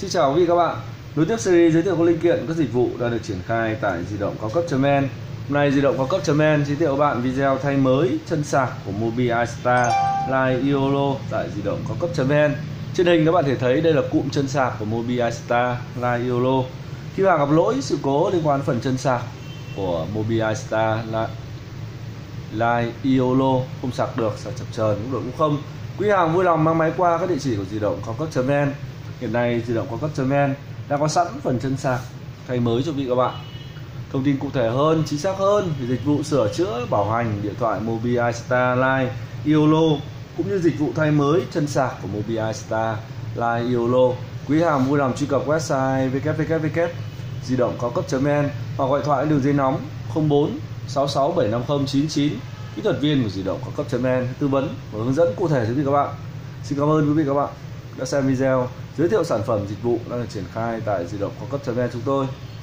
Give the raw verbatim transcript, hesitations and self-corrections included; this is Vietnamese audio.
Xin chào quý vị các bạn. Nối tiếp series giới thiệu các linh kiện, các dịch vụ đã được triển khai tại di động cao cấp.men. Hôm nay di động cao cấp.men giới thiệu các bạn video thay mới chân sạc của Mobiistar Lai Yollo tại di động cao cấp.men. Trên hình các bạn thể thấy đây là cụm chân sạc của Mobiistar Lai Yollo. Khi mà gặp lỗi sự cố liên quan phần chân sạc của Mobiistar Lai Yollo không sạc được, sạc chập chờn cũng được cũng không, quý hàng vui lòng mang máy qua các địa chỉ của di động cao cấp.men. Hiện nay di động cao cấp.men đã có sẵn phần chân sạc thay mới cho quý vị các bạn. Thông tin cụ thể hơn, chính xác hơn về dịch vụ sửa chữa, bảo hành điện thoại Mobiistar Lai Yollo cũng như dịch vụ thay mới chân sạc của Mobiistar Lai Yollo, quý hàng vui lòng truy cập website w w w chấm di động cao cấp chấm men hoặc gọi thoại đường dây nóng không bốn sáu sáu bảy năm không chín chín. Kỹ thuật viên của di động cao cấp.men tư vấn và hướng dẫn cụ thể cho quý vị các bạn. Xin cảm ơn quý vị các bạn đã xem video giới thiệu sản phẩm dịch vụ đang được triển khai tại di động cao cấp.men chúng tôi.